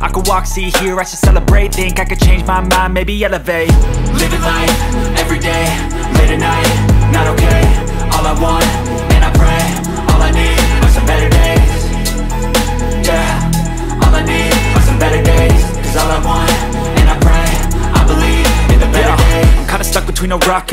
I could walk, see, hear, I should celebrate. Think I could change my mind, maybe elevate. Living life, every day, late at night, not okay. All I want, and I pray, all I need are some better days. Yeah, all I need are some better days. Cause all I want, and I pray, I believe in the better days. Kinda stuck between a rock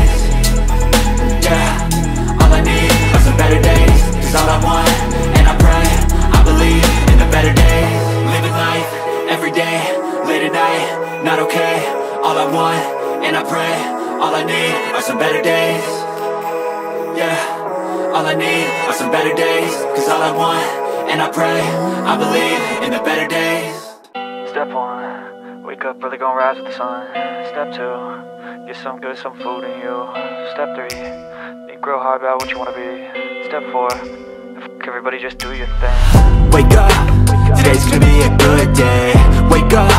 Yeah, all I need are some better days. Cause all I want, and I pray, I believe in the better days. Living life, every day, late at night, not okay. All I want, and I pray, all I need are some better days. Yeah, all I need are some better days. Cause all I want, and I pray, I believe in the better days. Step one, wake up early, gonna rise with the sun. Step two, get some good, some food in you. Step three, think real hard about what you wanna be. Step four, fuck everybody, just do your thing. Wake up, today's gonna be a good day. Wake up,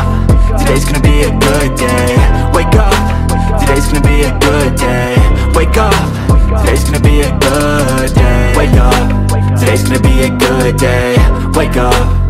today's gonna be a good day. Wake up, today's gonna be a good day. Wake up, today's gonna be a good day. Wake up, today's gonna be a good day. Wake up,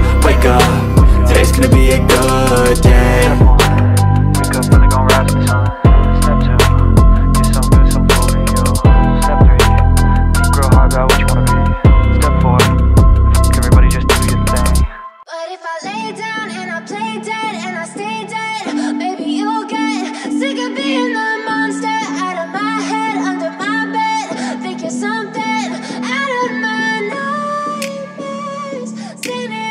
Wake up, today's gonna be a good day. Wake up, really gonna rise to the sun. Save it.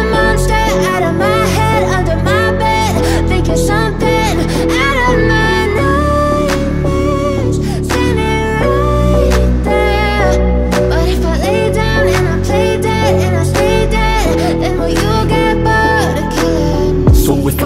monster out of my head, under my thinking something out of my nightmares, standing right there. But if I lay down and I play dead and I stay dead, then will you get bored of killing me? So if I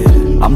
I'm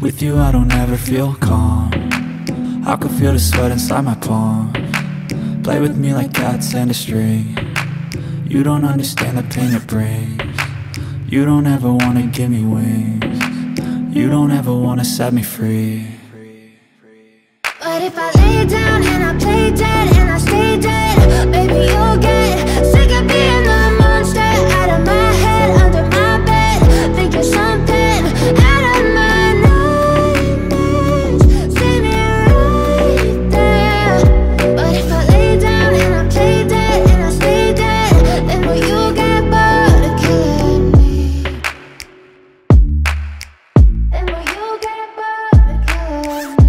With you I don't ever feel calm. I can feel the sweat inside my palm. Play with me like cats and a string. You don't understand the pain it brings. You don't ever wanna give me wings. You don't ever wanna set me free. But if I lay down and I play dead and I stay dead, baby you'll get sick of being the monster out of my head, under my bed, thinking something out of my nightmares, standing right there. But if I lay down and I play dead and I stay dead, then will you get bored of killing me? Then will you get bored of killing me?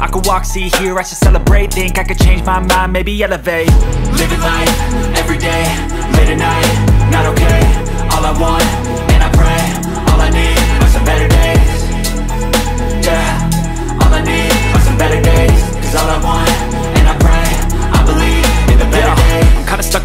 I could walk, see, hear, I should celebrate. Think I could change my mind, maybe elevate. Living life, everyday, late at night, not okay. All I want, and I pray. All I need are some better days. Yeah, all I need are some better days. Cause all I want, and I pray, I believe in the better days. Kinda stuck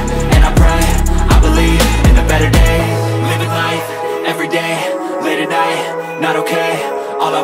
and I pray, I believe in the better days. Living life, everyday, late at night, not okay. All I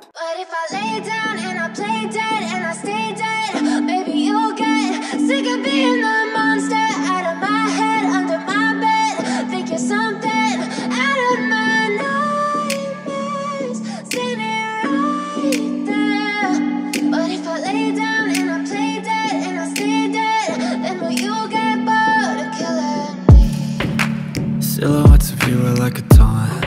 But if I lay down and I play dead and I stay dead, maybe you'll get sick of being the monster out of my head, under my bed, thinking something out of my nightmares, standing right there. But if I lay down and I play dead and I stay dead, then will you get bored of killing me? Silhouettes of you are like a taunt.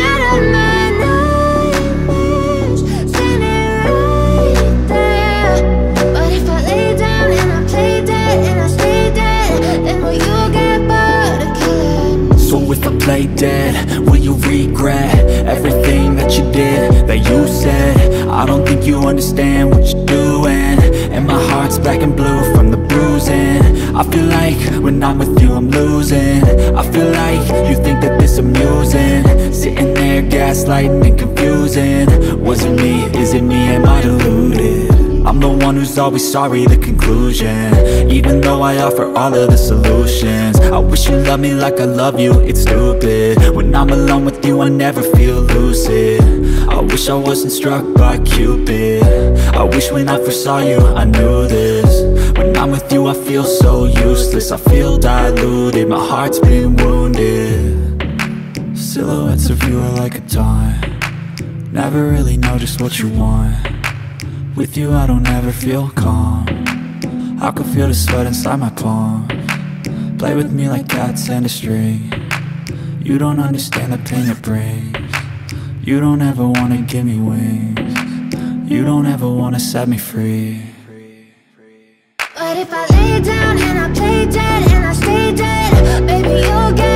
out of my play dead, will you regret everything that you did, that you said? I don't think you understand what you're doing, and my heart's black and blue from the bruising. I feel like when I'm with you I'm losing. I feel like you think that this amusing, sitting there gaslighting and confusing. Was it me, is it me, am I deluded? I'm the one who's always sorry, the conclusion. Even though I offer all of the solutions, I wish you loved me like I love you, it's stupid. When I'm alone with you I never feel lucid. I wish I wasn't struck by Cupid. I wish when I first saw you I knew this. When I'm with you I feel so useless, I feel diluted, my heart's been wounded. Silhouettes of you are like a dime. Never really know just what you want. With you I don't ever feel calm. I can feel the sweat inside my palm. Play with me like cats and a string. You don't understand the pain it brings. You don't ever wanna give me wings. You don't ever wanna set me free. But if I lay down and I play dead and I stay dead, baby you'll get